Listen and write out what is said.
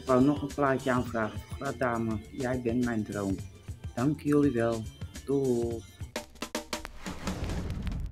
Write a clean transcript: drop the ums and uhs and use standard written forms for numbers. Ik wou nog een plaatje aanvragen. Grad Damen, jij bent mijn droom. Dank jullie wel. Doei.